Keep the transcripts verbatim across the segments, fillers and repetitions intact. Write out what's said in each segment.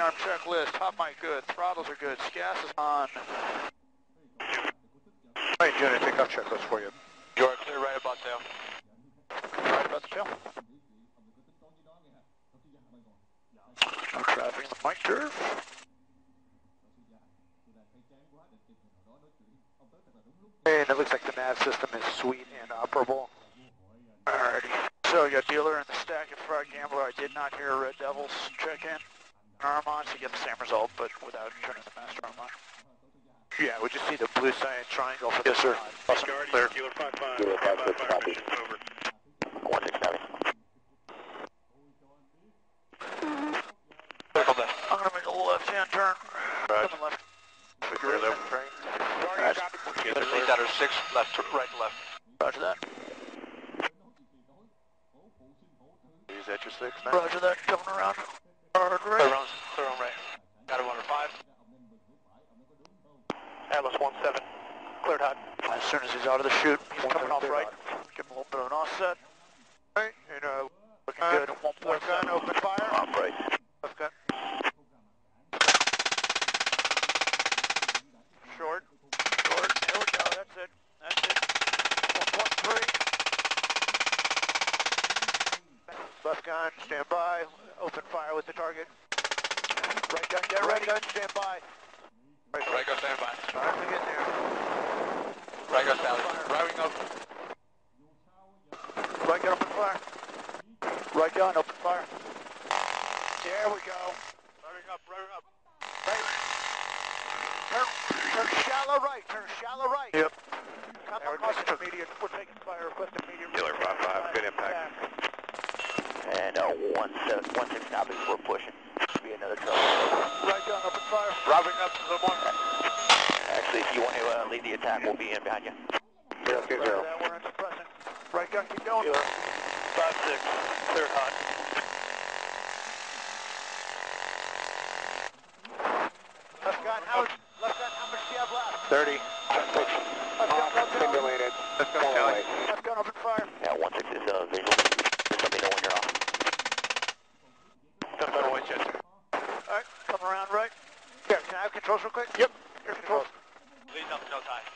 arm checklist, hot mic good, throttles are good, SCAS is on. Right unit, pick up checklist for you. You are clear right about tail. Right about the tail. I'm trapping the mic curve. And it looks like the nav system is sweet and operable. Alrighty. So you got dealer in the stack in front, gambler. I did not hear Red Devils check in. Arm on, so you get the same result, but without turning the master arm on. Yeah, we just see the blue cyan triangle for yes, the sir. Yes, sir. Clear. Dealer five five. Dealer five six, copy. Over. one six, copy. I'm going to make a left-hand turn. Right. Coming left. Figure it out. Right. Copy. There's eight out of six, left, right to left. Roger that. Is that your six now? Roger that, coming around. Third right. Third round, third round right. Got him under five. Atlas one seven, cleared hot. As soon as he's out of the chute, he's one coming off right. Hot. Give him a little bit of an offset. Right, and uh, looking uh, good at one point seven. Open fire. Off right. Left gun. Short. Short. There we go, that's it. That's it. one point three. Left gun, stand by. Open fire with the target. Right gun, get ready. Right gun, stand by. Right, right go stand by. Right wing in there. Right go stand by. Right wing open. Right gun open fire. Right gun open fire. There we go. Right wing up, right wing up. Right. Turn, turn shallow right, turn shallow right. Yep. Come across immediate. We're taking fire, request immediate. Killer five five, good impact. Back. And uh, one, seven, one six copies, we're pushing. Be another trouble. Right gun, open fire. Robbing up to the one. Actually, if you want to uh, lead the attack, we'll be in behind you. Yeah, okay, right zero. That, we're in suppressing. Right gun, keep going. Dealer. Five six, clear hot. Left gun, how much? Left gun, how much do you have left? Thirty. Left gun, left gun. Simulated. Left gun, left gun, open fire. Yeah, one six is uh, visual. Just let me know when you're off. Don't go away, Chester. Alright, come around right. Here, can I have controls real quick? Yep. Your controls. Lead up, no time.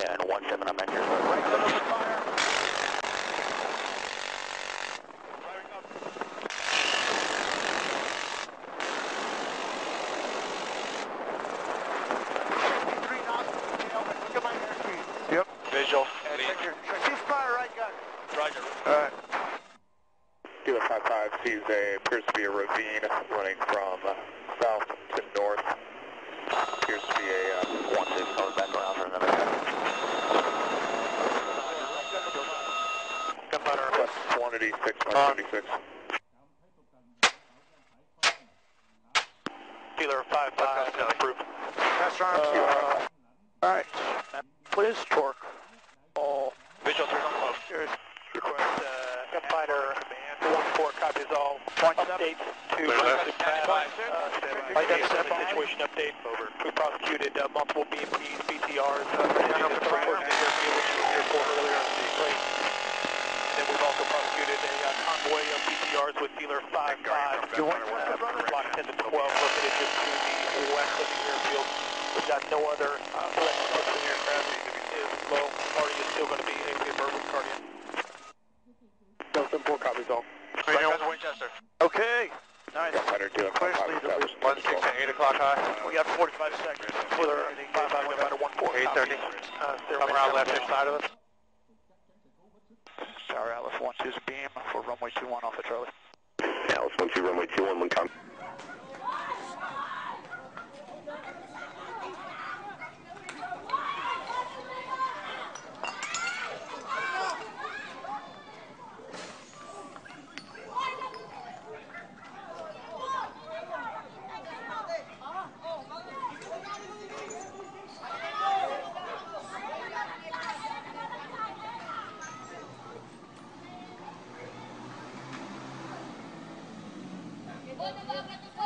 Yeah, and one seven, I'm at here. Right gun open fire. Firing up. Three knots, tail, and look at my air speed. Yep. Visual. And lead. She's fire, right gun. Roger. Alright. Dealer five five sees a, appears to be a ravine running from south to north. Appears to be a uh, one six coming back around for another guy. Gunpowder request one eighty-six, one seventy-six. Dealer five five, approved. That's right. Alright. What is torque? Oh. Visual turn on close. Here's request uh, gunpowder. one four copies all. Update to uh, pad, uh, identify the situation update. Over. We prosecuted uh, multiple B M Ps, B T Rs, uh, and the report in which was here for earlier on the plate. And then we've also prosecuted a uh, convoy of B T Rs with dealer five five. You want uh, block ten to twelve located just to the west of the airfield. We've got no other uh, threat approaching aircraft. Is low. Party is still going to be a Burbank Guardian. Delta four copies all. Right guns in Winchester. Okay. Nice. Firstly, the boost. one six at eight o'clock high. We got forty-five seconds. Clear everything. five five, one four. eight thirty. Come around left side of us. Tower Atlas one two's a beam for runway two one off of Charlie. Atlas one two, runway two one, when come. What about the